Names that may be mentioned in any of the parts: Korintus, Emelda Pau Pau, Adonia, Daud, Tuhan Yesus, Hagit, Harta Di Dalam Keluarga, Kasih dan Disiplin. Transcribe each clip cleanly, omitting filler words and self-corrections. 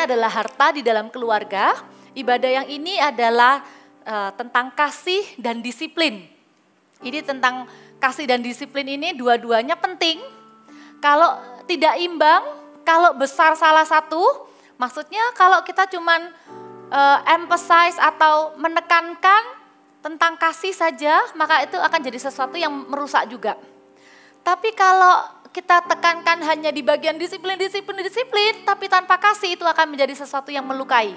Temanya adalah Harta di Dalam Keluarga. Ibadah yang ini adalah tentang kasih dan disiplin. Ini tentang kasih dan disiplin ini dua-duanya penting. Kalau tidak imbang, kalau besar salah satu, maksudnya kalau kita cuman emphasize atau menekankan tentang kasih saja, maka itu akan jadi sesuatu yang merusak juga. Tapi kalau kita tekankan hanya di bagian disiplin, tapi tanpa kasih itu akan menjadi sesuatu yang melukai.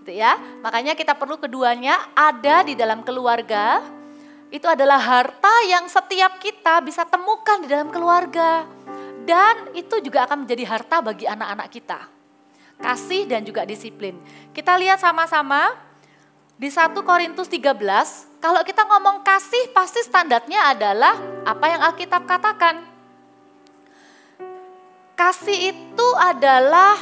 Gitu ya. Makanya kita perlu keduanya ada di dalam keluarga. Itu adalah harta yang setiap kita bisa temukan di dalam keluarga. Dan itu juga akan menjadi harta bagi anak-anak kita. Kasih dan juga disiplin. Kita lihat sama-sama di 1 Korintus 13, kalau kita ngomong kasih pasti standarnya adalah apa yang Alkitab katakan. Kasih itu adalah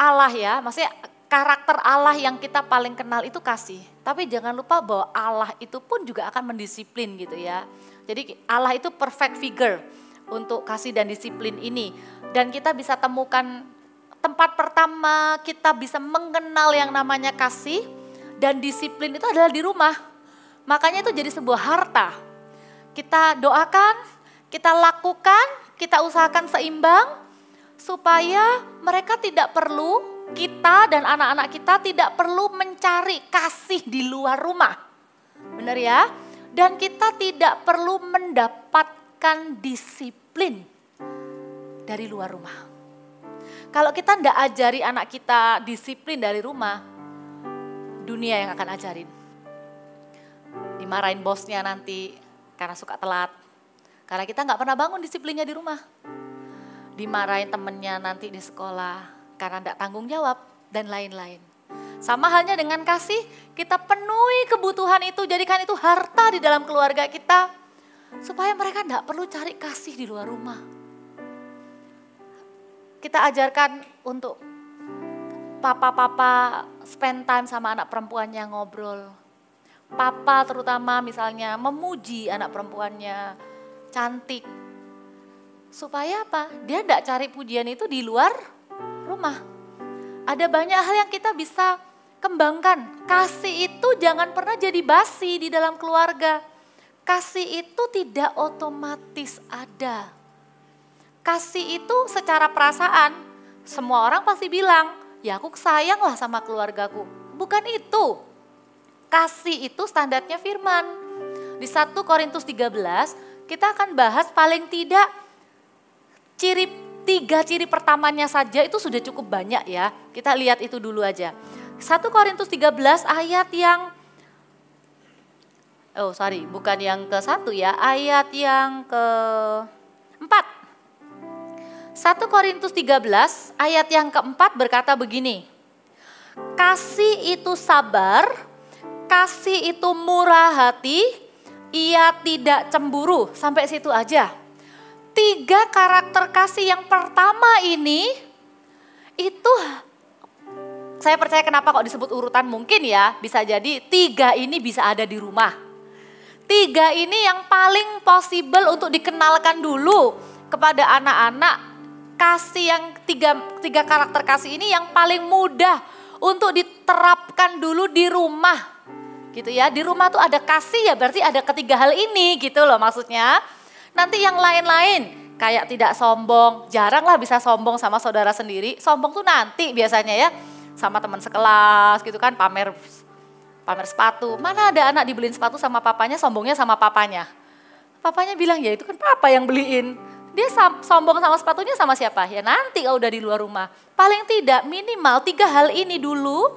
Allah ya, maksudnya karakter Allah yang kita paling kenal itu kasih. Tapi jangan lupa bahwa Allah itu pun juga akan mendisiplin gitu ya. Jadi Allah itu perfect figure untuk kasih dan disiplin ini. Dan kita bisa temukan tempat pertama kita bisa mengenal yang namanya kasih dan disiplin itu adalah di rumah. Makanya itu jadi sebuah harta. Kita doakan, kita lakukan, kita usahakan seimbang supaya mereka tidak perlu, kita dan anak-anak kita tidak perlu mencari kasih di luar rumah. Benar ya? Dan kita tidak perlu mendapatkan disiplin dari luar rumah. Kalau kita tidak ajari anak kita disiplin dari rumah, dunia yang akan ajarin. Dimarahin bosnya nanti karena suka telat. Karena kita nggak pernah bangun disiplinnya di rumah. Dimarahin temennya nanti di sekolah karena nggak tanggung jawab dan lain-lain. Sama halnya dengan kasih, kita penuhi kebutuhan itu, jadikan itu harta di dalam keluarga kita. Supaya mereka nggak perlu cari kasih di luar rumah. Kita ajarkan untuk papa-papa spend time sama anak perempuannya ngobrol. Papa terutama misalnya memuji anak perempuannya, cantik, supaya apa? Dia tidak cari pujian itu di luar rumah. Ada banyak hal yang kita bisa kembangkan. Kasih itu jangan pernah jadi basi di dalam keluarga. Kasih itu tidak otomatis ada. Kasih itu secara perasaan, semua orang pasti bilang, ya aku sayanglah sama keluargaku. Bukan itu. Kasih itu standarnya firman. Di 1 Korintus 13, kita akan bahas paling tidak tiga ciri pertamanya saja itu sudah cukup banyak ya. Kita lihat itu dulu aja. 1 Korintus 13 ayat yang, bukan yang ke-1 ya, ayat yang ke-4. 1 Korintus 13 ayat yang ke-4 berkata begini, kasih itu sabar, kasih itu murah hati, ia tidak cemburu. Sampai situ aja. Tiga karakter kasih yang pertama ini, itu saya percaya kenapa kok disebut urutan mungkin ya. Bisa jadi tiga ini bisa ada di rumah. Tiga ini yang paling possible untuk dikenalkan dulu kepada anak-anak. Kasih yang tiga karakter kasih ini yang paling mudah untuk diterapkan dulu di rumah. Gitu ya, di rumah tuh ada kasih ya berarti ada ketiga hal ini gitu loh maksudnya. Nanti yang lain-lain kayak tidak sombong, jaranglah bisa sombong sama saudara sendiri. Sombong tuh nanti biasanya ya sama teman sekelas gitu kan, pamer sepatu. Mana ada anak dibeliin sepatu sama papanya, sombongnya sama papanya. Papanya bilang ya itu kan papa yang beliin. Dia sombong sama sepatunya sama siapa? Ya nanti kalau udah di luar rumah. Paling tidak minimal tiga hal ini dulu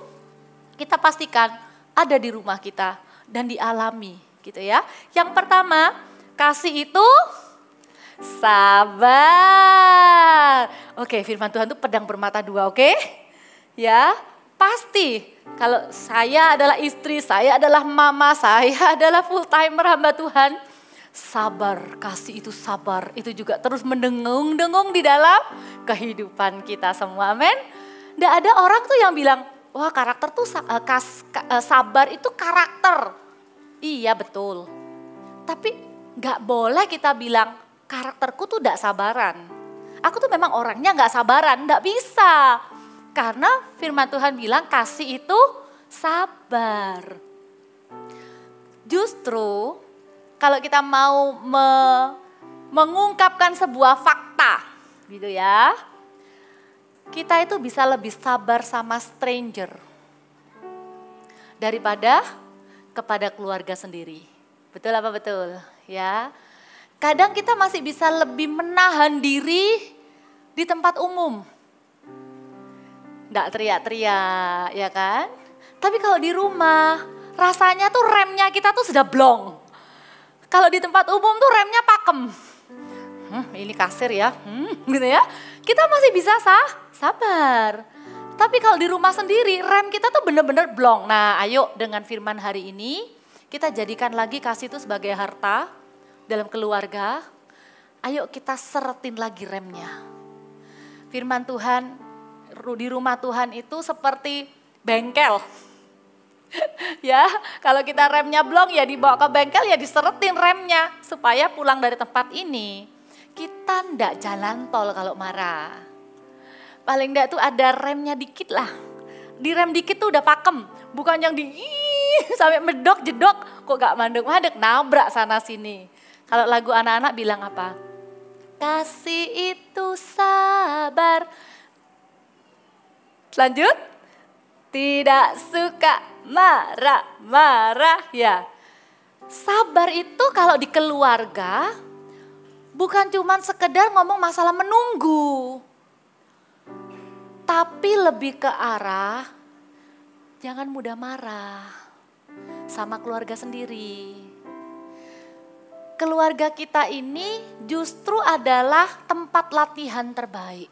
kita pastikan ada di rumah kita dan dialami gitu ya. Yang pertama, kasih itu sabar. Oke, firman Tuhan itu pedang bermata dua, oke? Ya, pasti kalau saya adalah istri, saya adalah mama, saya adalah full timer hamba Tuhan. Sabar, kasih itu sabar. Itu juga terus mendengung-dengung di dalam kehidupan kita semua, amin. Nggak ada orang tuh yang bilang, wah karakter tuh sabar itu karakter. Iya betul. Tapi gak boleh kita bilang karakterku tuh gak sabaran. Aku tuh memang orangnya nggak sabaran, nggak bisa. Karena firman Tuhan bilang kasih itu sabar. Justru kalau kita mau mengungkapkan sebuah fakta gitu ya. Kita itu bisa lebih sabar sama stranger daripada kepada keluarga sendiri. Betul apa betul? Ya. Kadang kita masih bisa lebih menahan diri di tempat umum. Nggak teriak-teriak, ya kan? Tapi kalau di rumah, rasanya tuh remnya kita tuh sudah blong. Kalau di tempat umum tuh remnya pakem. Ini kasir ya, gitu ya. Kita masih bisa sabar. Tapi kalau di rumah sendiri, rem kita tuh bener-bener blong. Nah, ayo dengan firman hari ini, kita jadikan lagi kasih itu sebagai harta dalam keluarga. Ayo kita seretin lagi remnya. Firman Tuhan, di rumah Tuhan itu seperti bengkel. Ya, kalau kita remnya blong ya dibawa ke bengkel ya diseretin remnya. Supaya pulang dari tempat ini, kita ndak jalan tol kalau marah. Paling ndak tuh ada remnya dikit lah. Di rem dikit tuh udah pakem. Bukan yang sampai medok jedok. Kok gak mandek-mandek, nabrak sana sini. Kalau lagu anak-anak bilang apa? Kasih itu sabar. Lanjut. Tidak suka marah-marah ya. Sabar itu kalau di keluarga bukan cuman sekedar ngomong masalah menunggu. Tapi lebih ke arah jangan mudah marah sama keluarga sendiri. Keluarga kita ini justru adalah tempat latihan terbaik.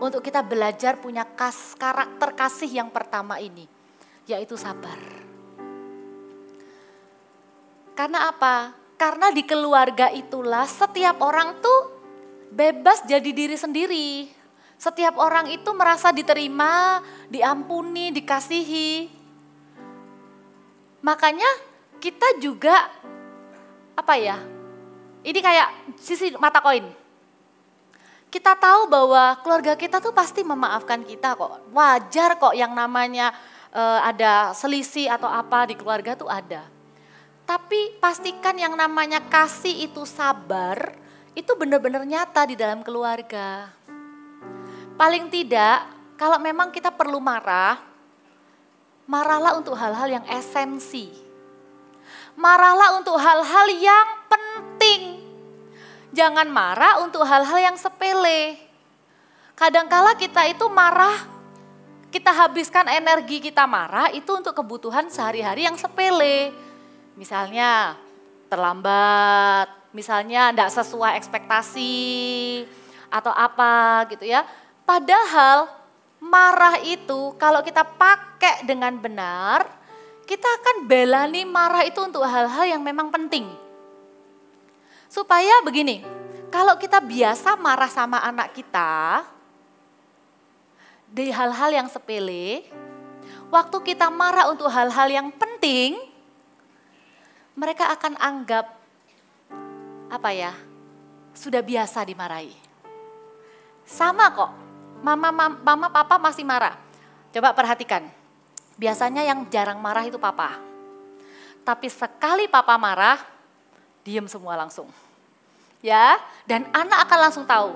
Untuk kita belajar punya karakter kasih yang pertama ini, yaitu sabar. Karena apa? Karena di keluarga itulah setiap orang tuh bebas jadi diri sendiri. Setiap orang itu merasa diterima, diampuni, dikasihi. Makanya kita juga apa ya? Ini kayak sisi mata koin. Kita tahu bahwa keluarga kita tuh pasti memaafkan kita kok. Wajar kok yang namanya ada selisih atau apa di keluarga tuh ada. Tapi pastikan yang namanya kasih itu sabar, itu benar-benar nyata di dalam keluarga. Paling tidak, kalau memang kita perlu marah, marahlah untuk hal-hal yang esensi. Marahlah untuk hal-hal yang penting. Jangan marah untuk hal-hal yang sepele. Kadangkala kita itu marah, kita habiskan energi kita marah itu untuk kebutuhan sehari-hari yang sepele. Misalnya terlambat, misalnya tidak sesuai ekspektasi atau apa gitu ya. Padahal marah itu kalau kita pakai dengan benar, kita akan belani marah itu untuk hal-hal yang memang penting. Supaya begini, kalau kita biasa marah sama anak kita di hal-hal yang sepele, waktu kita marah untuk hal-hal yang penting, mereka akan anggap apa ya, sudah biasa dimarahi. Sama kok, mama papa masih marah. Coba perhatikan, biasanya yang jarang marah itu papa. Tapi sekali papa marah, diem semua langsung. Ya, dan anak akan langsung tahu.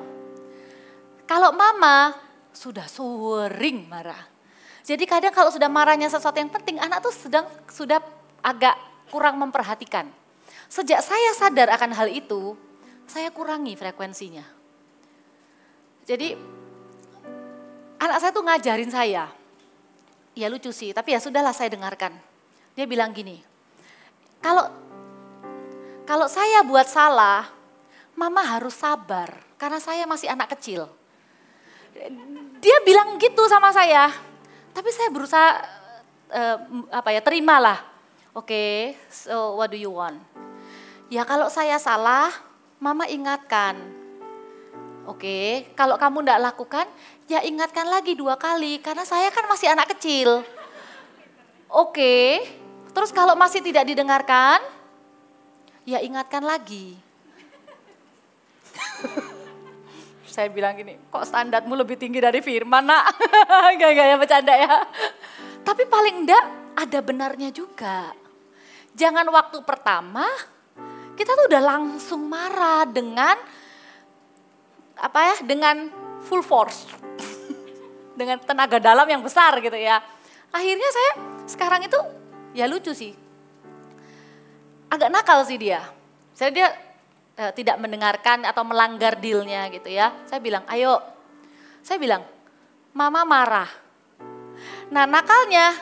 Kalau mama sudah sering marah. Jadi kadang kalau sudah marahnya sesuatu yang penting, anak tuh sudah agak kurang memperhatikan. Sejak saya sadar akan hal itu, saya kurangi frekuensinya. Jadi anak saya tuh ngajarin saya, ya lucu sih, tapi ya sudahlah saya dengarkan. Dia bilang gini, kalau saya buat salah, mama harus sabar karena saya masih anak kecil. Dia bilang gitu sama saya, tapi saya berusaha terimalah. Oke, so what do you want? Ya kalau saya salah, mama ingatkan. Oke, kalau kamu enggak lakukan, ya ingatkan lagi 2 kali. Karena saya kan masih anak kecil. Oke, terus kalau masih tidak didengarkan, ya ingatkan lagi. saya bilang gini, kok standarmu lebih tinggi dari Firman nak? Enggak ya, bercanda ya. Tapi paling enggak ada benarnya juga. Jangan waktu pertama kita tuh udah langsung marah dengan apa ya, dengan full force. Dengan tenaga dalam yang besar gitu ya. Akhirnya saya sekarang itu ya lucu sih. Agak nakal sih dia. Saya dia tidak mendengarkan atau melanggar dealnya gitu ya. Saya bilang, ayo. Saya bilang, mama marah. Nah nakalnya,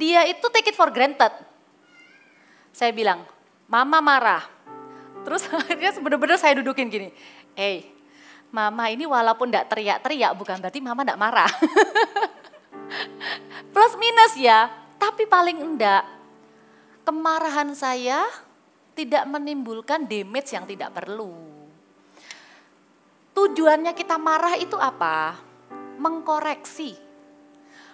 dia itu take it for granted. Saya bilang, mama marah. Terus akhirnya bener-bener saya dudukin gini. Mama ini walaupun enggak teriak-teriak, bukan berarti mama enggak marah. Plus minus ya, tapi paling enggak kemarahan saya tidak menimbulkan damage yang tidak perlu. Tujuannya kita marah itu apa? Mengkoreksi.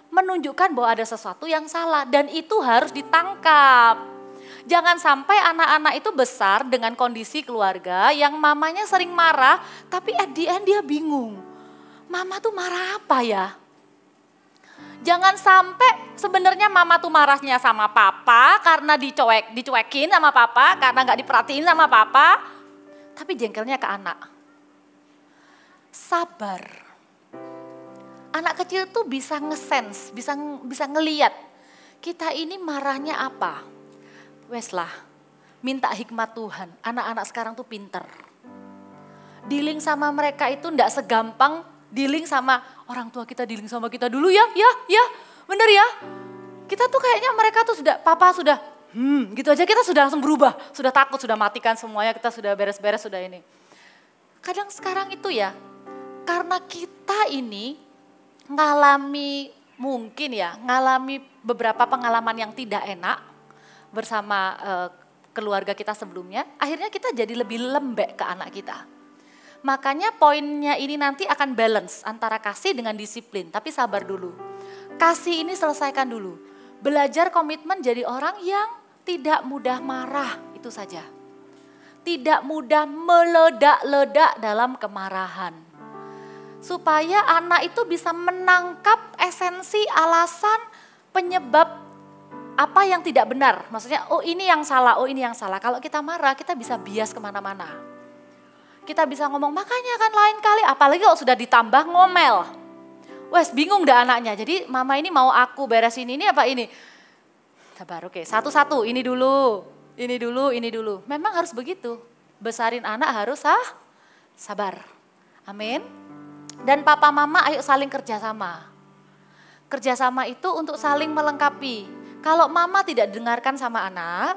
Menunjukkan bahwa ada sesuatu yang salah dan itu harus ditangkap. Jangan sampai anak-anak itu besar dengan kondisi keluarga yang mamanya sering marah, tapi at the end dia bingung. Mama tuh marah apa ya? Jangan sampai sebenarnya mama tuh marahnya sama papa karena dicuekin sama papa, karena nggak diperhatiin sama papa, tapi jengkelnya ke anak. Sabar. Anak kecil tuh bisa ngesense, bisa ngeliat kita ini marahnya apa. Weslah, minta hikmat Tuhan. Anak-anak sekarang tuh pinter. Dealing sama mereka itu enggak segampang dealing sama orang tua kita, dealing sama kita dulu ya, bener ya. Kita tuh kayaknya mereka tuh sudah, papa sudah, gitu aja kita sudah langsung berubah. Sudah takut, sudah matikan semuanya, kita sudah beres-beres, sudah ini. Kadang sekarang itu ya, karena kita ini ngalami, mungkin ya, ngalami beberapa pengalaman yang tidak enak, bersama keluarga kita sebelumnya, akhirnya kita jadi lebih lembek ke anak kita. Makanya poinnya ini nanti akan balance antara kasih dengan disiplin, tapi sabar dulu. Kasih ini selesaikan dulu. Belajar komitmen jadi orang yang tidak mudah marah, itu saja. Tidak mudah meledak-ledak dalam kemarahan. Supaya anak itu bisa menangkap esensi alasan penyebab apa yang tidak benar, maksudnya oh ini yang salah. Kalau kita marah kita bisa bias kemana-mana. Kita bisa ngomong makanya kan lain kali, apalagi kalau sudah ditambah ngomel. Wes bingung dah anaknya, jadi mama ini mau aku beresin ini apa ini? Sabar, oke, satu-satu, ini dulu. Memang harus begitu, besarin anak harus sabar, amin. Dan papa mama ayo saling kerjasama. Kerjasama itu untuk saling melengkapi. Kalau mama tidak dengarkan sama anak,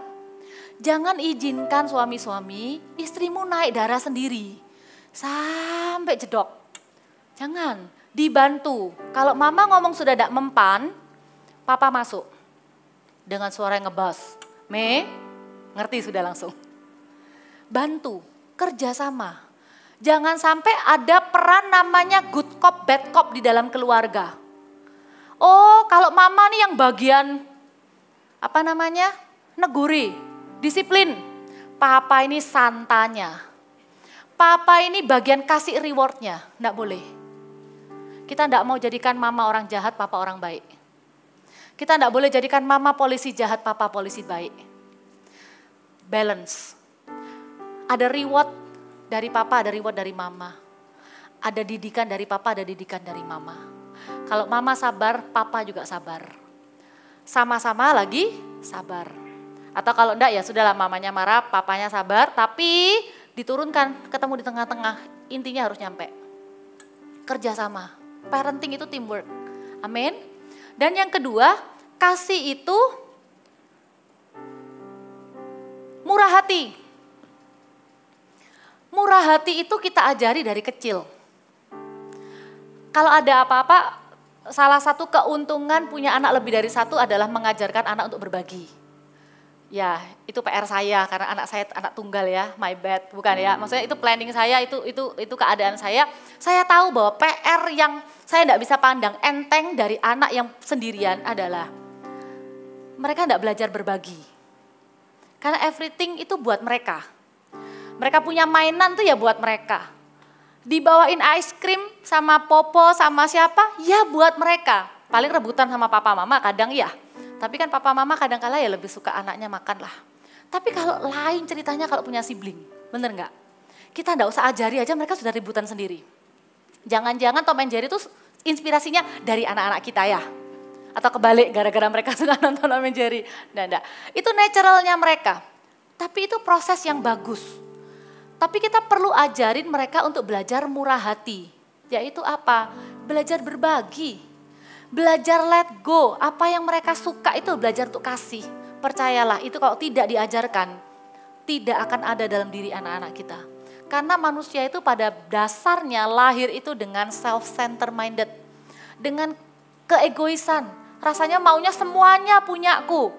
jangan izinkan suami-suami, istrimu naik darah sendiri. Sampai jedok. Jangan, dibantu. Kalau mama ngomong sudah tidak mempan, papa masuk. Dengan suara yang ngebas. Me, ngerti sudah langsung. Bantu, kerjasama. Jangan sampai ada peran namanya good cop, bad cop di dalam keluarga. Oh, kalau mama nih yang bagian neguri, disiplin. Papa ini santanya. Papa ini bagian kasih rewardnya, enggak boleh. Kita enggak mau jadikan mama orang jahat, papa orang baik. Kita enggak boleh jadikan mama polisi jahat, papa polisi baik. Balance. Ada reward dari papa, ada reward dari mama. Ada didikan dari papa, ada didikan dari mama. Kalau mama sabar, papa juga sabar. Sama-sama lagi sabar. Atau kalau enggak ya sudahlah, mamanya marah, papanya sabar, tapi diturunkan, ketemu di tengah-tengah, intinya harus nyampe. Kerjasama, parenting itu teamwork, amin. Dan yang kedua, kasih itu murah hati. Murah hati itu kita ajari dari kecil. Kalau ada apa-apa, salah satu keuntungan punya anak lebih dari satu adalah mengajarkan anak untuk berbagi. Ya, itu PR saya karena anak saya anak tunggal ya, my bad, bukan ya. Maksudnya itu planning saya, itu keadaan saya. Saya tahu bahwa PR yang saya tidak bisa pandang enteng dari anak yang sendirian adalah mereka tidak belajar berbagi. Karena everything itu buat mereka. Mereka punya mainan tuh ya buat mereka. dibawain ice cream sama Popo sama siapa, ya buat mereka. Paling rebutan sama papa mama kadang ya. Tapi kan papa mama kadang kala ya lebih suka anaknya makan lah. Tapi kalau lain ceritanya kalau punya sibling, bener nggak? Kita nggak usah ajari aja, mereka sudah rebutan sendiri. Jangan-jangan Tom and Jerry itu inspirasinya dari anak-anak kita ya. Atau kebalik, gara-gara mereka suka nonton Tom and Jerry. Nggak. Itu naturalnya mereka. Tapi itu proses yang bagus. Tapi kita perlu ajarin mereka untuk belajar murah hati. Yaitu apa? Belajar berbagi. Belajar let go, apa yang mereka suka itu belajar untuk kasih. Percayalah, itu kalau tidak diajarkan, tidak akan ada dalam diri anak-anak kita. Karena manusia itu pada dasarnya lahir itu dengan self-centered minded. Dengan keegoisan, rasanya maunya semuanya punyaku.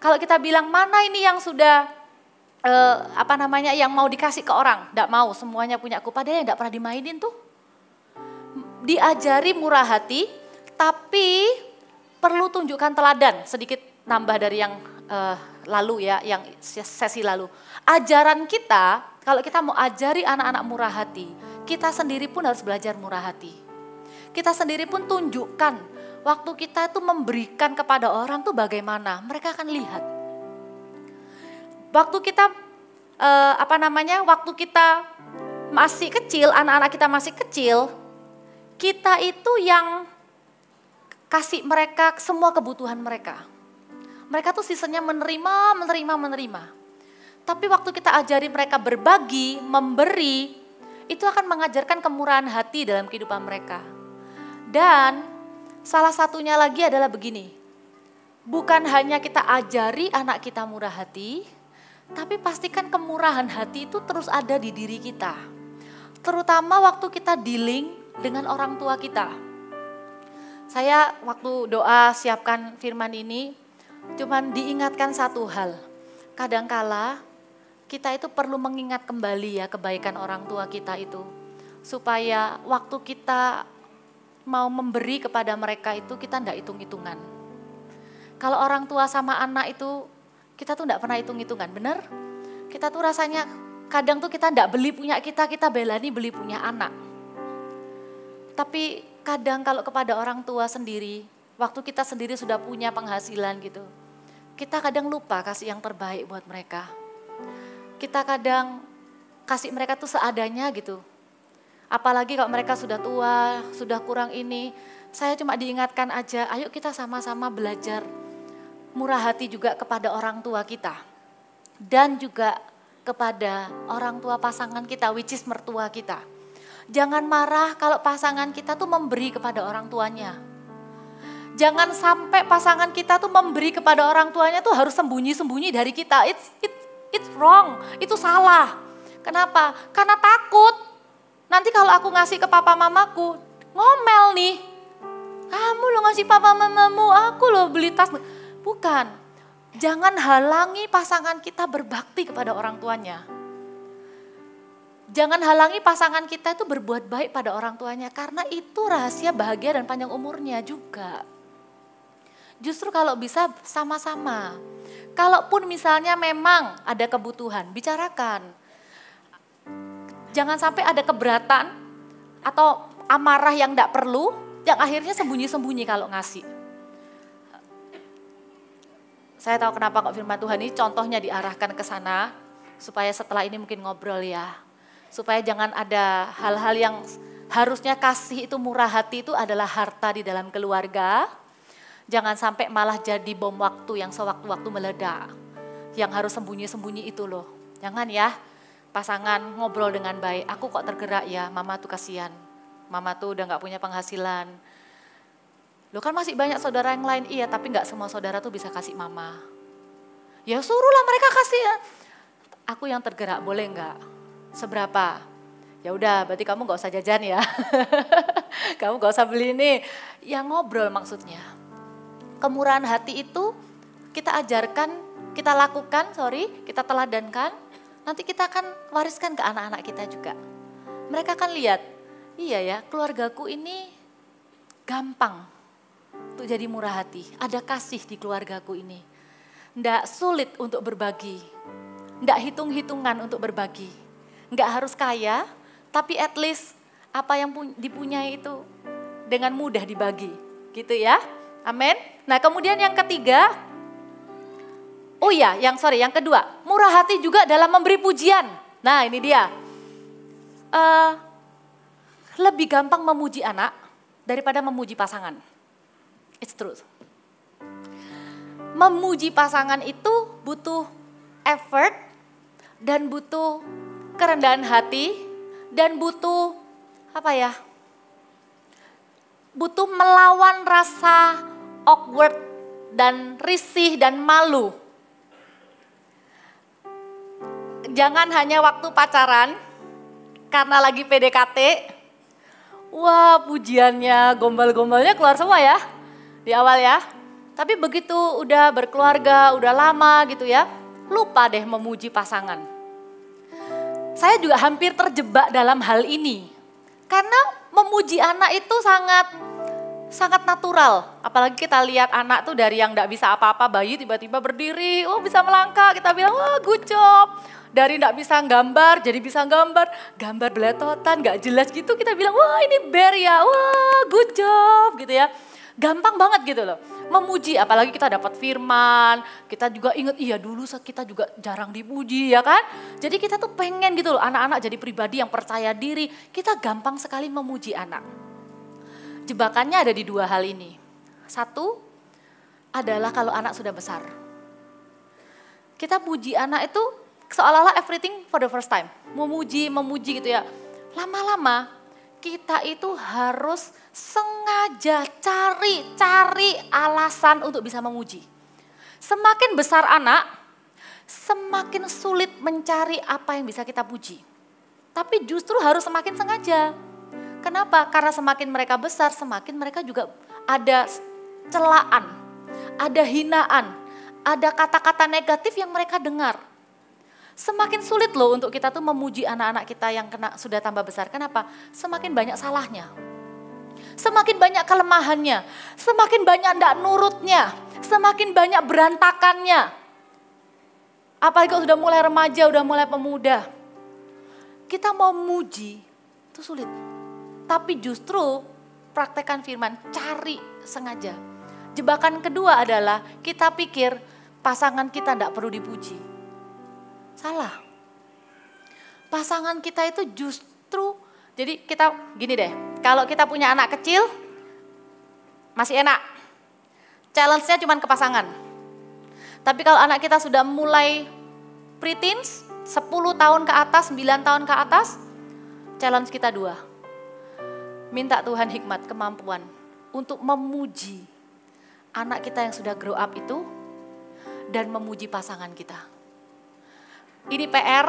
Kalau kita bilang mana ini yang sudah, yang mau dikasih ke orang, enggak mau semuanya punyaku. Padahal yang enggak pernah dimainin tuh. Diajari murah hati, tapi perlu tunjukkan teladan, sedikit nambah dari yang lalu ya, yang sesi lalu. Ajaran kita, kalau kita mau ajari anak-anak murah hati, kita sendiri pun harus belajar murah hati. Kita sendiri pun tunjukkan, waktu kita itu memberikan kepada orang tuh bagaimana, mereka akan lihat. Waktu kita, waktu kita masih kecil, anak-anak kita masih kecil, kita itu yang kasih mereka semua kebutuhan mereka. Mereka tuh seasonnya menerima. Tapi waktu kita ajari mereka berbagi, memberi, itu akan mengajarkan kemurahan hati dalam kehidupan mereka. Dan salah satunya lagi adalah begini, bukan hanya kita ajari anak kita murah hati, tapi pastikan kemurahan hati itu terus ada di diri kita. Terutama waktu kita dealing dengan orang tua kita. Saya waktu doa siapkan firman ini, cuman diingatkan satu hal. Kadangkala kita itu perlu mengingat kembali ya kebaikan orang tua kita itu. Supaya waktu kita mau memberi kepada mereka itu kita enggak hitung-hitungan. Kalau orang tua sama anak itu kita tuh enggak pernah hitung-hitungan, bener? Kita tuh rasanya kadang tuh kita enggak beli punya kita, kita belani beli punya anak. Tapi kadang kalau kepada orang tua sendiri, waktu kita sendiri sudah punya penghasilan gitu, kita kadang lupa kasih yang terbaik buat mereka. Kita kadang kasih mereka tuh seadanya gitu. Apalagi kalau mereka sudah tua, sudah kurang ini, saya cuma diingatkan aja, ayo kita sama-sama belajar murah hati juga kepada orang tua kita. Dan juga kepada orang tua pasangan kita, which is mertua kita. Jangan marah kalau pasangan kita tuh memberi kepada orang tuanya. Jangan sampai pasangan kita tuh memberi kepada orang tuanya tuh harus sembunyi-sembunyi dari kita. It's wrong, itu salah. Kenapa? Karena takut. Nanti kalau aku ngasih ke papa mamaku, ngomel nih. Kamu loh ngasih papa mamamu, aku loh beli tas. Bukan, jangan halangi pasangan kita berbakti kepada orang tuanya. Jangan halangi pasangan kita itu berbuat baik pada orang tuanya, karena itu rahasia bahagia dan panjang umurnya juga. Justru kalau bisa sama-sama. Kalaupun misalnya memang ada kebutuhan, bicarakan. Jangan sampai ada keberatan atau amarah yang tidak perlu, yang akhirnya sembunyi-sembunyi kalau ngasih. Saya tahu kenapa kok firman Tuhan ini contohnya diarahkan ke sana, supaya setelah ini mungkin ngobrol ya. Supaya jangan ada hal-hal yang harusnya kasih itu murah hati itu adalah harta di dalam keluarga. Jangan sampai malah jadi bom waktu yang sewaktu-waktu meledak. Yang harus sembunyi-sembunyi itu loh. Jangan ya, pasangan ngobrol dengan baik. Aku kok tergerak ya, mama tuh kasihan. Mama tuh udah gak punya penghasilan. Loh kan masih banyak saudara yang lain, iya tapi gak semua saudara tuh bisa kasih mama. Ya suruhlah mereka kasih ya. Aku yang tergerak, boleh gak? Seberapa? Ya udah, berarti kamu gak usah jajan ya. Kamu gak usah beli ini. Ya ngobrol maksudnya. Kemurahan hati itu kita ajarkan, kita lakukan, kita teladankan. Nanti kita akan wariskan ke anak-anak kita juga. Mereka akan lihat, iya ya keluargaku ini gampang untuk jadi murah hati. Ada kasih di keluargaku ini. Nggak sulit untuk berbagi. Nggak hitung-hitungan untuk berbagi. Nggak harus kaya, tapi at least apa yang dipunyai itu dengan mudah dibagi, gitu ya. Amin. Nah, kemudian yang ketiga, yang kedua, murah hati juga dalam memberi pujian. Nah, ini dia. Lebih gampang memuji anak daripada memuji pasangan. It's true. Memuji pasangan itu butuh effort dan butuh kerendahan hati dan butuh butuh melawan rasa awkward dan risih dan malu. Jangan hanya waktu pacaran karena lagi PDKT. Wah, pujiannya, gombal-gombalnya keluar semua ya di awal ya. Tapi begitu udah berkeluarga, udah lama gitu ya, lupa deh memuji pasangan. Saya juga hampir terjebak dalam hal ini. Karena memuji anak itu sangat natural. Apalagi kita lihat anak tuh dari yang gak bisa apa-apa, bayi tiba-tiba berdiri, oh bisa melangkah, kita bilang wah good job. Dari gak bisa gambar jadi bisa gambar beletotan, gak jelas gitu kita bilang wah ini bear ya, wah good job gitu ya. Gampang banget gitu loh, memuji apalagi kita dapat firman, kita juga inget iya dulu kita juga jarang dipuji ya kan. Jadi kita tuh pengen gitu loh anak-anak jadi pribadi yang percaya diri, kita gampang sekali memuji anak. Jebakannya ada di dua hal ini. Satu adalah kalau anak sudah besar. Kita puji anak itu seolah-olah everything for the first time, memuji gitu ya. Lama-lama kita itu harus sengaja cari alasan untuk bisa memuji. Semakin besar anak, semakin sulit mencari apa yang bisa kita puji. Tapi justru harus semakin sengaja. Kenapa? Karena semakin mereka besar, semakin mereka juga ada celaan, ada hinaan, ada kata-kata negatif yang mereka dengar. Semakin sulit loh untuk kita tuh memuji anak-anak kita yang sudah tambah besar. Kenapa? Semakin banyak salahnya. Semakin banyak kelemahannya. Semakin banyak ndak nurutnya. Semakin banyak berantakannya. Apalagi kalau sudah mulai remaja, udah mulai pemuda. Kita mau muji, itu sulit. Tapi justru praktekkan firman, cari sengaja. Jebakan kedua adalah kita pikir pasangan kita ndak perlu dipuji. Salah. Pasangan kita itu justru, jadi kita gini deh, kalau kita punya anak kecil masih enak. Challenge-nya cuma ke pasangan. Tapi kalau anak kita sudah mulai preteens, 10 tahun ke atas, 9 tahun ke atas, challenge kita dua. Minta Tuhan hikmat, kemampuan untuk memuji anak kita yang sudah grow up itu dan memuji pasangan kita. Ini PR,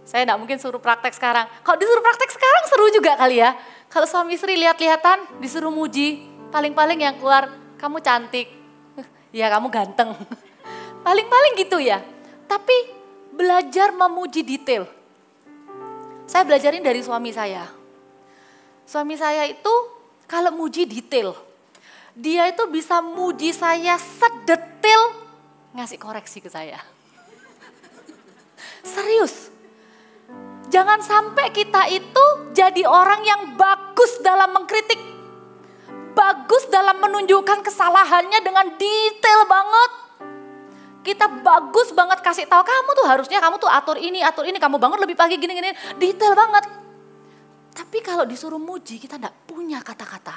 saya gak mungkin suruh praktek sekarang. Kalau disuruh praktek sekarang seru juga kali ya. Kalau suami istri lihat-lihatan, disuruh muji. Paling-paling yang keluar, kamu cantik. Ya kamu ganteng. Paling-paling gitu ya. Tapi belajar memuji detail. Saya belajarin dari suami saya. Suami saya itu kalau muji detail. Dia itu bisa muji saya sedetil ngasih koreksi ke saya. Serius, jangan sampai kita itu jadi orang yang bagus dalam mengkritik. Bagus dalam menunjukkan kesalahannya dengan detail banget. Kita bagus banget kasih tahu kamu tuh harusnya kamu tuh atur ini, kamu bangun lebih pagi gini, detail banget. Tapi kalau disuruh muji kita enggak punya kata-kata.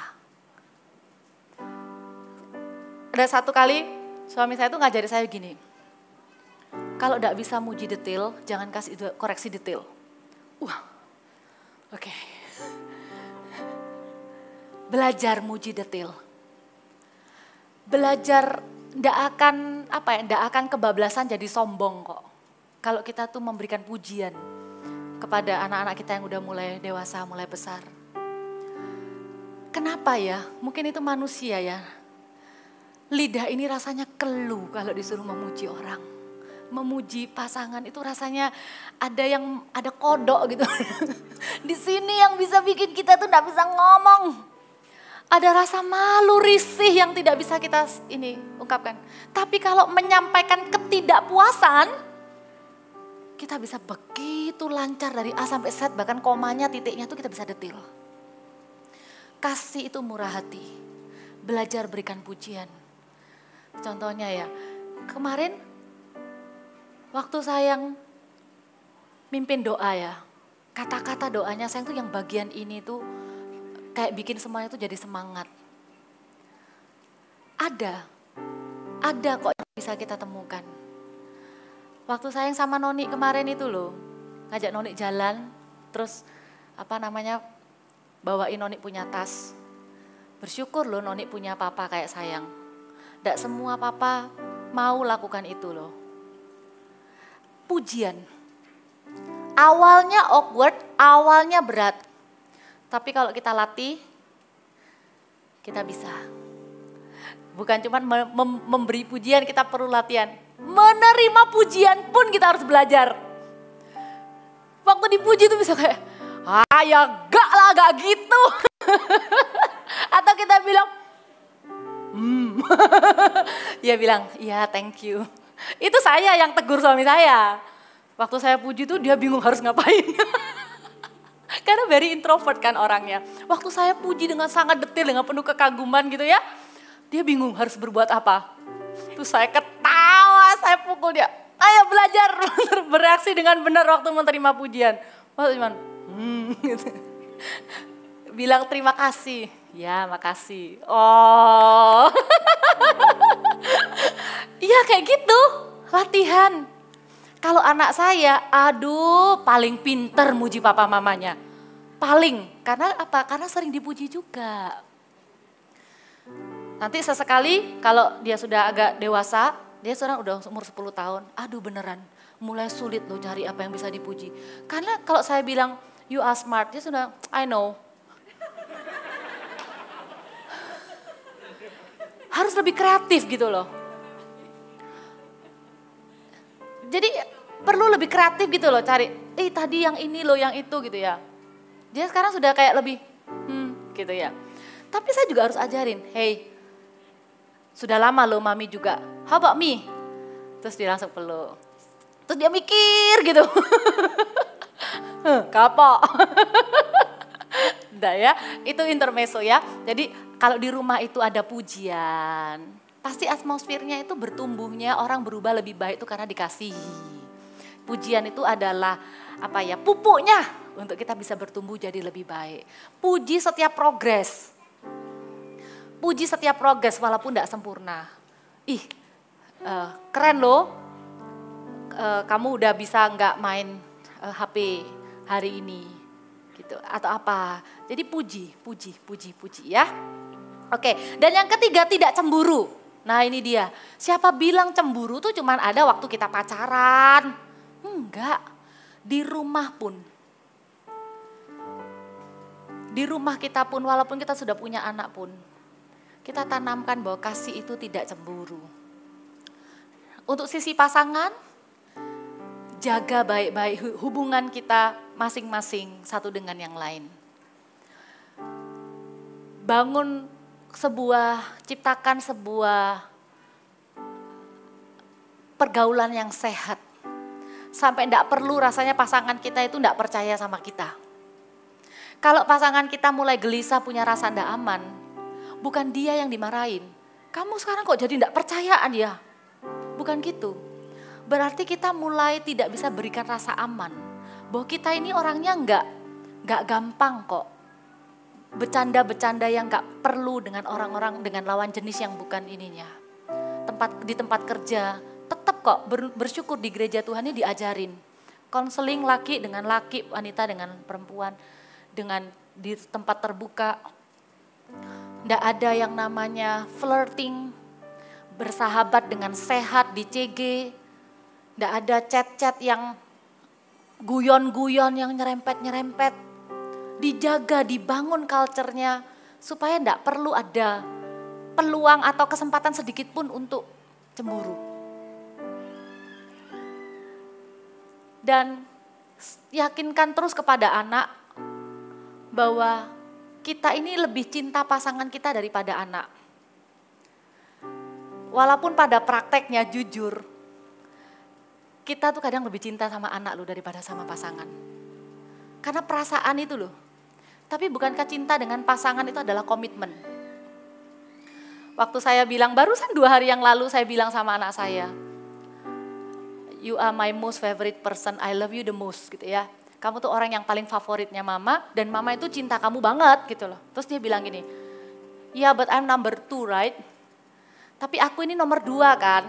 Ada satu kali suami saya tuh ngajari saya gini. Kalau tidak bisa muji detail, jangan kasih koreksi detail. Oke. Belajar muji detail. Belajar tidak akan kebablasan jadi sombong kok. Kalau kita tuh memberikan pujian kepada anak-anak kita yang udah mulai dewasa, mulai besar. Kenapa ya? Mungkin itu manusia ya. Lidah ini rasanya keluh kalau disuruh memuji orang. Memuji pasangan itu rasanya ada kodok gitu. Di sini yang bisa bikin kita tuh gak bisa ngomong. Ada rasa malu, risih yang tidak bisa kita ungkapkan. Tapi kalau menyampaikan ketidakpuasan, kita bisa begitu lancar dari A sampai Z, bahkan komanya, titiknya tuh kita bisa detil. Kasih itu murah hati. Belajar berikan pujian. Contohnya ya, kemarin waktu sayang mimpin doa ya, kata-kata doanya sayang tuh yang bagian ini tuh kayak bikin semuanya tuh jadi semangat. Ada kok yang bisa kita temukan. Waktu sayang sama Noni kemarin itu loh, ngajak Noni jalan, terus bawain Noni punya tas. Bersyukur loh Noni punya papa kayak sayang. Nggak semua papa mau lakukan itu loh. Pujian. Awalnya awkward, awalnya berat. Tapi kalau kita latih, kita bisa. Bukan cuma memberi pujian, kita perlu latihan. Menerima pujian pun kita harus belajar. Waktu dipuji itu bisa kayak, ah ya gak lah, gak gitu. Atau kita bilang, Dia bilang, iya thank you. Itu saya yang tegur suami saya. Waktu saya puji tuh dia bingung harus ngapain. Karena very introvert kan orangnya. Waktu saya puji dengan sangat detail, dengan penuh kekaguman gitu ya. Dia bingung harus berbuat apa. Terus saya ketawa, saya pukul dia. Ayo belajar bereaksi dengan benar waktu menerima pujian. Waktu cuman, gitu. Bilang terima kasih. Ya makasih. Oh. Iya kayak gitu, latihan. Kalau anak saya, aduh paling pinter muji papa mamanya. Paling, karena apa? Karena sering dipuji juga. Nanti sesekali kalau dia sudah agak dewasa, dia sekarang udah umur 10 tahun, aduh beneran mulai sulit loh cari apa yang bisa dipuji. Karena kalau saya bilang, you are smart, dia sudah, I know. Harus lebih kreatif gitu loh. Jadi perlu lebih kreatif gitu loh cari, tadi yang ini loh, yang itu gitu ya. Dia sekarang sudah kayak lebih, gitu ya. Tapi saya juga harus ajarin, hey, sudah lama loh mami juga, how about me? Terus dia langsung peluk. Terus dia mikir gitu. Kapok. Nggak ya, itu intermezzo ya. Jadi kalau di rumah itu ada pujian, pasti atmosfernya itu bertumbuhnya, orang berubah lebih baik itu karena dikasihi. Pujian itu adalah pupuknya untuk kita bisa bertumbuh jadi lebih baik. Puji setiap progres. Puji setiap progres walaupun tidak sempurna. Keren loh, kamu udah bisa nggak main HP hari ini, gitu atau apa. Jadi puji ya. Oke, dan yang ketiga tidak cemburu. Nah ini dia, siapa bilang cemburu tuh cuman ada waktu kita pacaran. Enggak, di rumah pun. Di rumah kita pun, walaupun kita sudah punya anak pun, kita tanamkan bahwa kasih itu tidak cemburu. Untuk sisi pasangan, jaga baik-baik hubungan kita masing-masing satu dengan yang lain. Ciptakan sebuah pergaulan yang sehat. Sampai enggak perlu rasanya pasangan kita itu enggak percaya sama kita. Kalau pasangan kita mulai gelisah, punya rasa enggak aman, bukan dia yang dimarahin. Kamu sekarang kok jadi tidak percayaan ya? Bukan gitu. Berarti kita mulai tidak bisa berikan rasa aman. Bahwa kita ini orangnya enggak gampang kok. Bercanda-bercanda yang enggak perlu dengan orang-orang, dengan lawan jenis yang bukan ininya. Di tempat kerja, tetap kok bersyukur di gereja Tuhan ini diajarin. Konseling laki dengan laki, wanita dengan perempuan, dengan di tempat terbuka. Tidak ada yang namanya flirting, bersahabat dengan sehat di CG, tidak ada chat-chat yang guyon-guyon, yang nyerempet-nyerempet. Dijaga, dibangun culture-nya supaya tidak perlu ada peluang atau kesempatan sedikit pun untuk cemburu. Dan yakinkan terus kepada anak bahwa kita ini lebih cinta pasangan kita daripada anak. Walaupun pada prakteknya jujur, kita tuh kadang lebih cinta sama anak loh daripada sama pasangan. Karena perasaan itu loh, Tapi bukankah cinta dengan pasangan itu adalah komitmen? Waktu saya bilang, barusan 2 hari yang lalu saya bilang sama anak saya, you are my most favorite person, I love you the most gitu ya. Kamu tuh orang yang paling favoritnya mama dan mama itu cinta kamu banget gitu loh. Terus dia bilang gini, ya yeah, but I'm number 2 right? Tapi aku ini nomor 2 kan,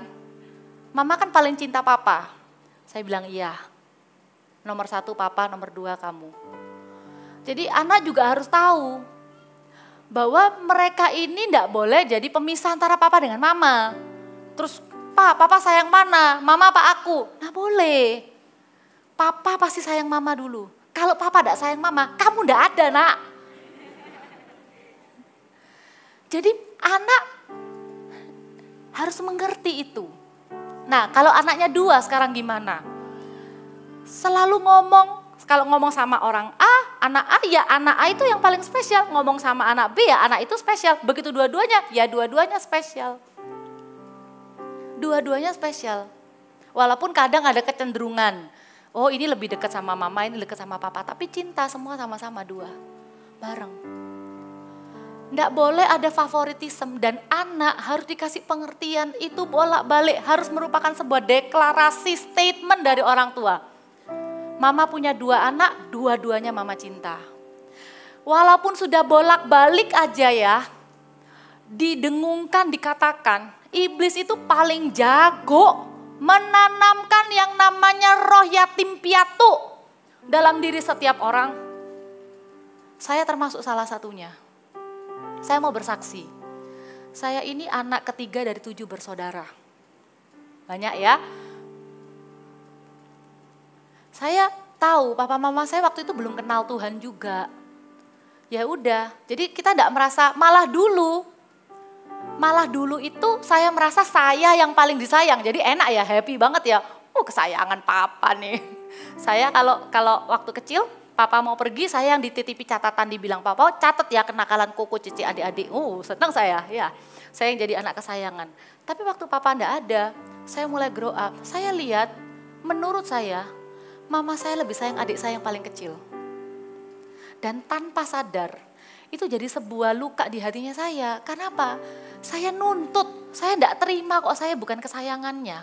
mama kan paling cinta papa. Saya bilang iya, nomor 1 papa, nomor 2 kamu. Jadi anak juga harus tahu bahwa mereka ini enggak boleh jadi pemisah antara papa dengan mama. Terus papa sayang mana, mama apa aku? Nah boleh, papa pasti sayang mama dulu. Kalau papa enggak sayang mama, kamu enggak ada nak. Jadi anak harus mengerti itu. Nah kalau anaknya 2 sekarang gimana? Selalu ngomong, kalau ngomong sama orang A, anak A ya anak A itu yang paling spesial. Ngomong sama anak B ya anak itu spesial. Begitu dua-duanya ya dua-duanya spesial. Dua-duanya spesial. Walaupun kadang ada kecenderungan, oh ini lebih dekat sama mama, ini dekat sama papa. Tapi cinta semua sama-sama 2, bareng. Nggak boleh ada favoritisme dan anak harus dikasih pengertian itu bolak-balik, harus merupakan sebuah deklarasi statement dari orang tua. Mama punya 2 anak, dua-duanya mama cinta. Walaupun sudah bolak-balik aja ya, didengungkan, dikatakan, iblis itu paling jago menanamkan yang namanya roh yatim piatu dalam diri setiap orang. Saya termasuk salah satunya. Saya mau bersaksi, saya ini anak ketiga dari 7 bersaudara. Banyak ya. Saya tahu papa mama saya waktu itu belum kenal Tuhan juga. Ya udah, jadi kita enggak merasa, malah dulu itu saya merasa saya yang paling disayang. Jadi enak ya, happy banget ya. Oh kesayangan papa nih. Saya kalau waktu kecil, papa mau pergi, saya yang dititipi catatan, dibilang papa, catat ya kenakalan koko, cici, adik-adik. Oh senang saya, ya. Saya yang jadi anak kesayangan. Tapi waktu papa enggak ada, saya mulai grow up. Saya lihat, menurut saya, mama saya lebih sayang adik saya yang paling kecil. Dan tanpa sadar, itu jadi sebuah luka di hatinya saya. Karena apa? Saya nuntut, saya enggak terima kok saya bukan kesayangannya.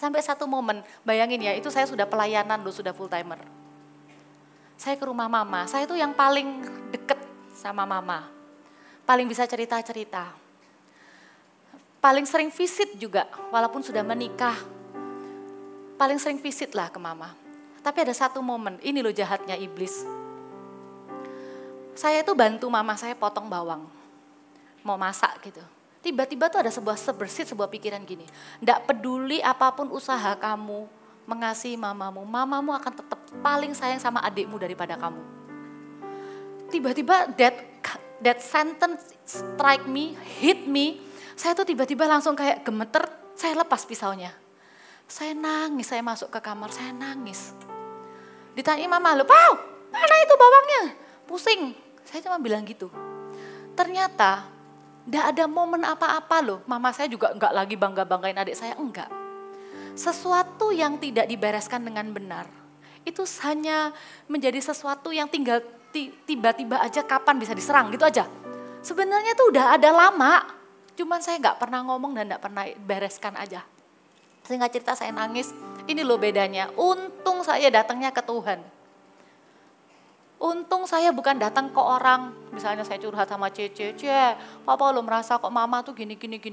Sampai satu momen, bayangin ya, itu saya sudah pelayanan loh, sudah full timer. Saya ke rumah mama, saya itu yang paling deket sama mama. Paling bisa cerita-cerita. Paling sering visit juga, walaupun sudah menikah. Paling sering visit lah ke mama. Tapi ada satu momen, ini loh jahatnya iblis. Saya itu bantu mama saya potong bawang. Mau masak gitu. Tiba-tiba tuh ada sebuah pikiran gini. Nggak peduli apapun usaha kamu, mengasihi mamamu, mamamu akan tetap paling sayang sama adikmu daripada kamu. Tiba-tiba that sentence strike me, hit me. Saya tuh tiba-tiba langsung kayak gemeter, saya lepas pisaunya. Saya nangis, saya masuk ke kamar, saya nangis. Ditanya mama, "Lu, Pau, mana itu bawangnya?" Pusing, saya cuma bilang gitu. Ternyata enggak ada momen apa-apa loh. Mama saya juga enggak lagi bangga-banggain adik saya, enggak. Sesuatu yang tidak dibereskan dengan benar, itu hanya menjadi sesuatu yang tinggal tiba-tiba aja kapan bisa diserang gitu aja. Sebenarnya itu udah ada lama, cuman saya gak pernah ngomong dan gak pernah bereskan aja. Singkat cerita saya nangis, ini loh bedanya, untung saya datangnya ke Tuhan. Untung saya bukan datang ke orang, misalnya saya curhat sama Cece, papa lo merasa kok mama tuh gini. Tidak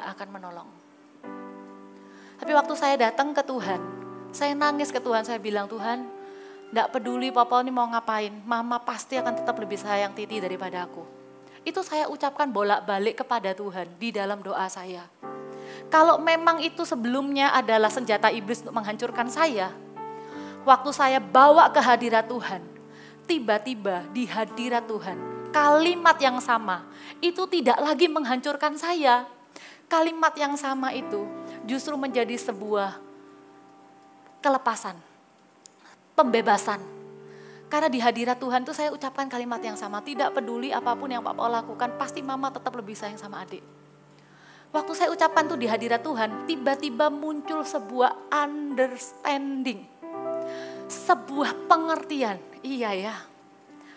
akan menolong. Tapi waktu saya datang ke Tuhan, saya nangis ke Tuhan, saya bilang Tuhan, enggak peduli papa ini mau ngapain, mama pasti akan tetap lebih sayang Titi daripada aku. Itu saya ucapkan bolak-balik kepada Tuhan di dalam doa saya. Kalau memang itu sebelumnya adalah senjata iblis untuk menghancurkan saya, waktu saya bawa ke hadirat Tuhan, tiba-tiba di hadirat Tuhan, kalimat yang sama itu tidak lagi menghancurkan saya. Kalimat yang sama itu justru menjadi sebuah kelepasan, pembebasan. Karena di hadirat Tuhan tuh saya ucapkan kalimat yang sama, tidak peduli apapun yang papa lakukan, pasti mama tetap lebih sayang sama adik. Waktu saya ucapkan tuh di hadirat Tuhan, tiba-tiba muncul sebuah understanding. sebuah pengertian. Iya ya,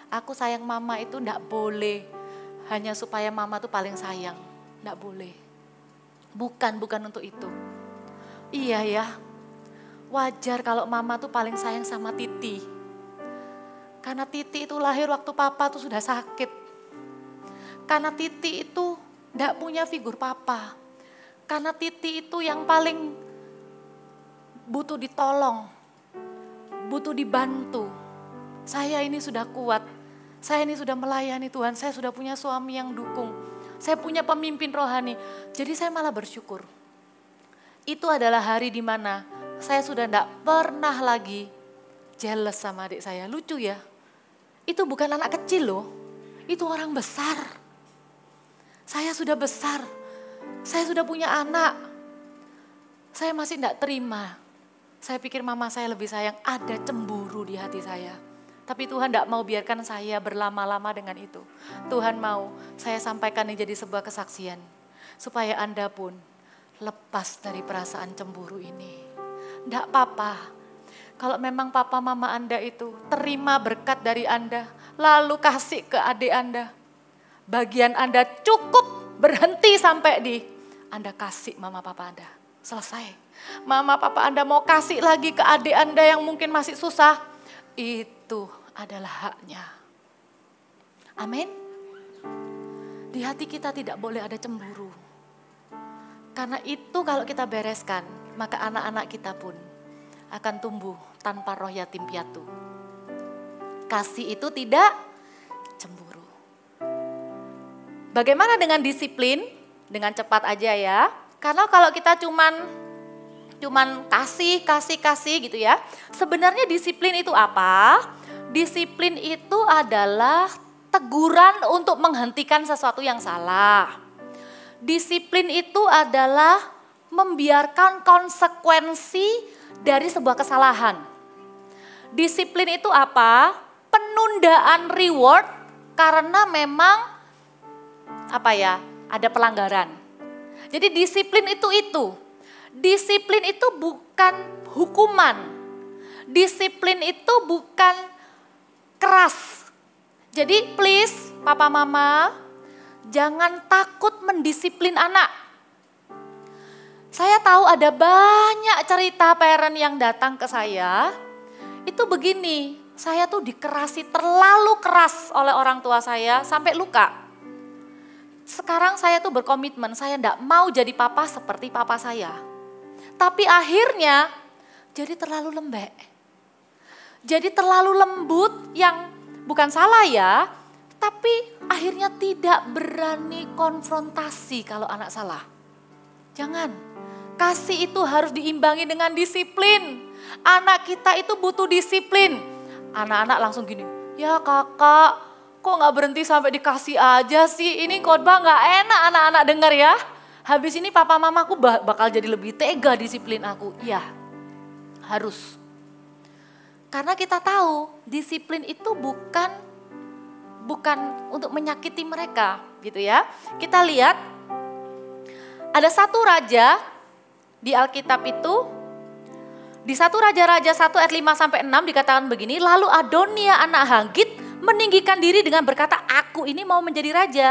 aku sayang mama itu enggak boleh hanya supaya mama tuh paling sayang. Enggak boleh. Bukan untuk itu. Iya ya, wajar kalau mama tuh paling sayang sama Titi. Karena Titi itu lahir waktu papa tuh sudah sakit. Karena Titi itu enggak punya figur papa. Karena Titi itu yang paling butuh ditolong, butuh dibantu. Saya ini sudah kuat, saya ini sudah melayani Tuhan, saya sudah punya suami yang dukung, saya punya pemimpin rohani, jadi saya malah bersyukur. Itu adalah hari di mana saya sudah tidak pernah lagi jealous sama adik saya. Lucu ya, itu bukan anak kecil loh, itu orang besar. Saya sudah besar, saya sudah punya anak, saya masih tidak terima. Saya pikir mama saya lebih sayang, ada cemburu di hati saya. Tapi Tuhan tidak mau biarkan saya berlama-lama dengan itu. Tuhan mau saya sampaikan ini jadi sebuah kesaksian. Supaya Anda pun lepas dari perasaan cemburu ini. Tidak apa-apa. Kalau memang papa mama Anda itu terima berkat dari Anda. Lalu kasih ke adik Anda. Bagian Anda cukup berhenti sampai di Anda kasih mama papa Anda. Selesai. Mama papa Anda mau kasih lagi ke adik Anda yang mungkin masih susah. Itu adalah haknya. Amin. Di hati kita tidak boleh ada cemburu. Karena itu kalau kita bereskan, maka anak-anak kita pun akan tumbuh tanpa roh yatim piatu. Kasih itu tidak cemburu. Bagaimana dengan disiplin? Dengan cepat aja ya. Karena kalau kita cuman kasih gitu ya. Sebenarnya disiplin itu apa? Disiplin itu adalah teguran untuk menghentikan sesuatu yang salah. Disiplin itu adalah membiarkan konsekuensi dari sebuah kesalahan. Disiplin itu apa? Penundaan reward karena memang ada pelanggaran. Jadi disiplin itu. Disiplin itu bukan hukuman. Disiplin itu bukan keras. Jadi please papa mama, jangan takut mendisiplin anak. Saya tahu ada banyak cerita parent yang datang ke saya. Itu begini, saya tuh dikerasi terlalu keras oleh orang tua saya sampai luka. Sekarang saya tuh berkomitmen, saya enggak mau jadi papa seperti papa saya. Tapi akhirnya jadi terlalu lembek. Jadi terlalu lembut yang bukan salah ya, tapi akhirnya tidak berani konfrontasi kalau anak salah. Jangan, kasih itu harus diimbangi dengan disiplin. Anak kita itu butuh disiplin. Anak-anak langsung gini, ya kakak kok gak berhenti sampai dikasih aja sih, ini khotbah gak enak anak-anak dengar ya. Habis ini papa mamaku bakal jadi lebih tega disiplin aku. Iya, harus. Karena kita tahu disiplin itu bukan untuk menyakiti mereka gitu ya. Kita lihat ada satu raja di Alkitab itu. Di 1 Raja-Raja 1 ayat 5-6 dikatakan begini. Lalu Adonia anak Hagit meninggikan diri dengan berkata, aku ini mau menjadi raja.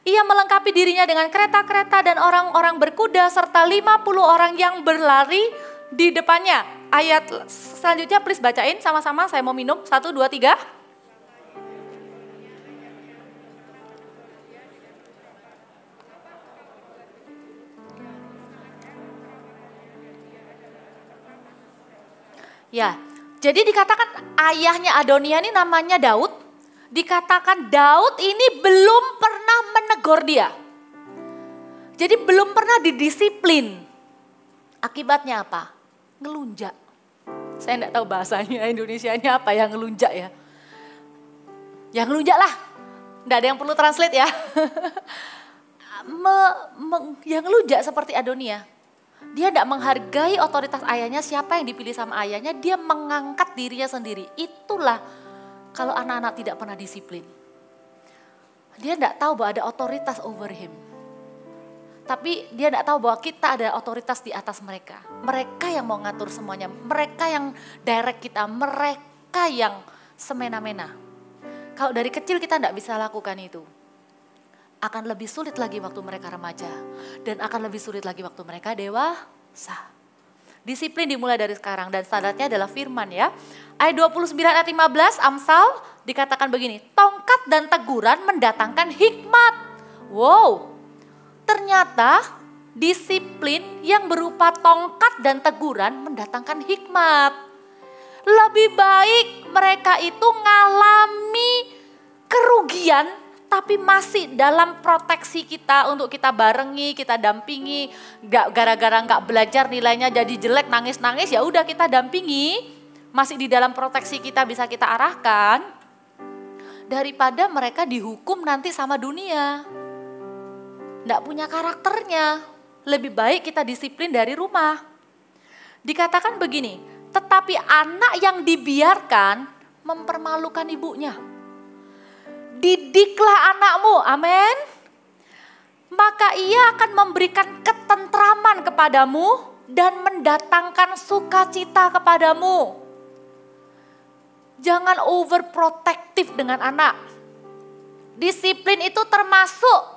Ia melengkapi dirinya dengan kereta-kereta dan orang-orang berkuda serta 50 orang yang berlari di depannya. Ayat selanjutnya please bacain sama-sama, saya mau minum. 1, 2, 3. Ya, jadi dikatakan ayahnya Adonia ini namanya Daud. Dikatakan Daud ini belum pernah menegur dia. Jadi belum pernah didisiplin. Akibatnya apa? Ngelunjak. Saya enggak tahu bahasanya Indonesianya apa ya, ngelunjak ya. Ya ngelunjak lah. Enggak ada yang perlu translate ya. Yang ngelunjak seperti Adonia. Dia enggak menghargai otoritas ayahnya, siapa yang dipilih sama ayahnya, dia mengangkat dirinya sendiri. Itulah kalau anak-anak tidak pernah disiplin. Dia tidak tahu bahwa ada otoritas over him. Tapi dia tidak tahu bahwa kita ada otoritas di atas mereka. Mereka yang mau ngatur semuanya, mereka yang direct kita, mereka yang semena-mena. Kalau dari kecil kita tidak bisa lakukan itu. Akan lebih sulit lagi waktu mereka remaja. Dan akan lebih sulit lagi waktu mereka dewasa. Disiplin dimulai dari sekarang dan standarnya adalah firman ya. Ayat 29 ayat 15 Amsal dikatakan begini, tongkat dan teguran mendatangkan hikmat. Wow. Ternyata disiplin yang berupa tongkat dan teguran mendatangkan hikmat. Lebih baik mereka itu ngalami kerugian tapi masih dalam proteksi kita untuk kita barengi, kita dampingi. Gara-gara gak belajar nilainya jadi jelek, nangis-nangis ya udah kita dampingi. Masih di dalam proteksi kita bisa kita arahkan. Daripada mereka dihukum nanti sama dunia. Nggak punya karakternya, lebih baik kita disiplin dari rumah. Dikatakan begini, tetapi anak yang dibiarkan mempermalukan ibunya. Didiklah anakmu, amin. Maka ia akan memberikan ketentraman kepadamu dan mendatangkan sukacita kepadamu. Jangan overprotective dengan anak. Disiplin itu termasuk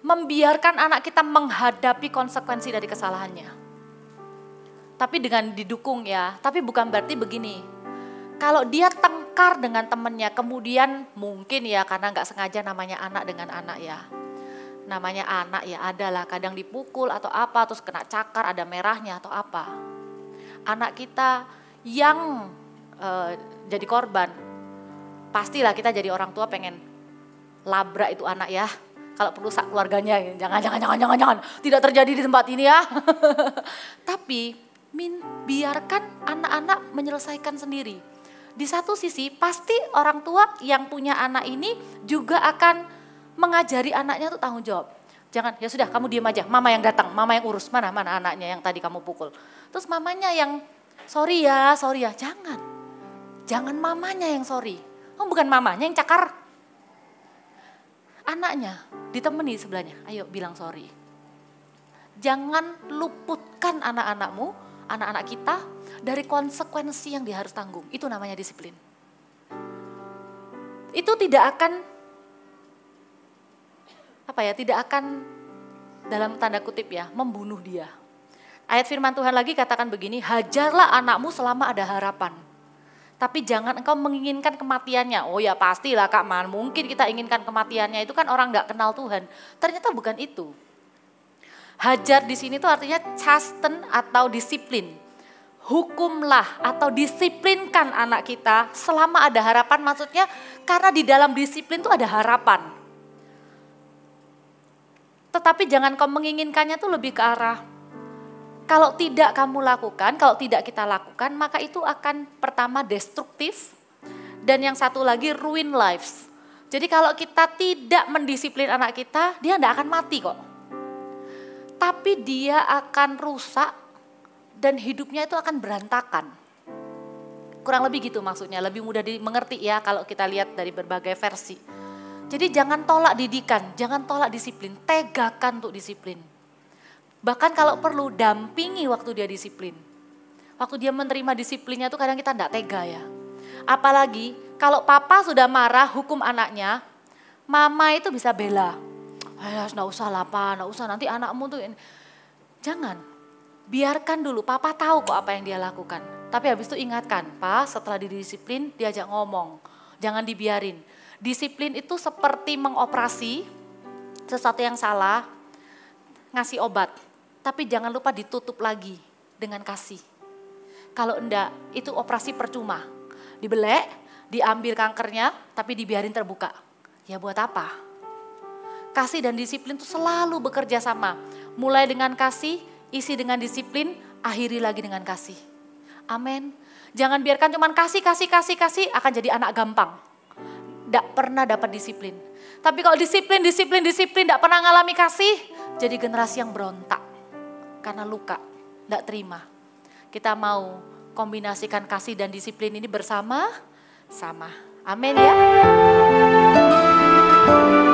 membiarkan anak kita menghadapi konsekuensi dari kesalahannya. Tapi dengan didukung ya, tapi bukan berarti begini. Kalau dia tengkar dengan temennya, kemudian mungkin ya karena nggak sengaja namanya anak dengan anak ya. Namanya anak ya adalah kadang dipukul atau apa, terus kena cakar ada merahnya atau apa. Anak kita yang jadi korban, pastilah kita jadi orang tua pengen labrak itu anak ya. Kalau perlu sak keluarganya, jangan. Tidak terjadi di tempat ini ya. Tapi biarkan anak-anak menyelesaikan sendiri. Di satu sisi pasti orang tua yang punya anak ini juga akan mengajari anaknya tuh tanggung jawab. Jangan, ya sudah kamu diam aja, mama yang datang, mama yang urus, mana anaknya yang tadi kamu pukul. Terus mamanya yang sorry ya, jangan. Jangan mamanya yang sorry, oh, bukan mamanya yang cakar. Anaknya ditemani sebelahnya, ayo bilang sorry. Jangan luputkan anak-anakmu, anak-anak kita dari konsekuensi yang dia harus tanggung. Itu namanya disiplin. Itu tidak akan, dalam tanda kutip ya, membunuh dia. Ayat firman Tuhan lagi katakan begini, hajarlah anakmu selama ada harapan. Tapi jangan engkau menginginkan kematiannya. Oh ya pastilah Kak Man, mungkin kita inginkan kematiannya itu kan orang gak kenal Tuhan. Ternyata bukan itu. Hajar di sini tuh artinya chasten atau disiplin. Hukumlah atau disiplinkan anak kita selama ada harapan, maksudnya karena di dalam disiplin tuh ada harapan. Tetapi jangan kau menginginkannya tuh lebih ke arah, kalau tidak kamu lakukan, kalau tidak kita lakukan, maka itu akan pertama destruktif dan yang satu lagi ruin lives. Jadi kalau kita tidak mendisiplin anak kita, dia tidak akan mati kok. Tapi dia akan rusak dan hidupnya itu akan berantakan. Kurang lebih gitu maksudnya, lebih mudah dimengerti ya kalau kita lihat dari berbagai versi. Jadi jangan tolak didikan, jangan tolak disiplin, tegakkan untuk disiplin. Bahkan kalau perlu dampingi waktu dia disiplin. Waktu dia menerima disiplinnya itu kadang kita enggak tega ya. Apalagi kalau papa sudah marah hukum anaknya, mama itu bisa bela. Enggak usah lah pa, enggak usah nanti anakmu tuh. Jangan, biarkan dulu papa tahu kok apa yang dia lakukan. Tapi habis itu ingatkan, pa setelah didisiplin diajak ngomong. Jangan dibiarin. Disiplin itu seperti mengoperasi sesuatu yang salah, ngasih obat. Tapi jangan lupa ditutup lagi dengan kasih. Kalau enggak, itu operasi percuma. Dibelek, diambil kankernya, tapi dibiarin terbuka. Ya buat apa? Kasih dan disiplin itu selalu bekerja sama. Mulai dengan kasih, isi dengan disiplin, akhiri lagi dengan kasih. Amin. Jangan biarkan cuman kasih, akan jadi anak gampang. Enggak pernah dapat disiplin. Tapi kalau disiplin, enggak pernah ngalami kasih, jadi generasi yang berontak. Karena luka, enggak terima. Kita mau kombinasikan kasih dan disiplin ini bersama-sama. Amin ya.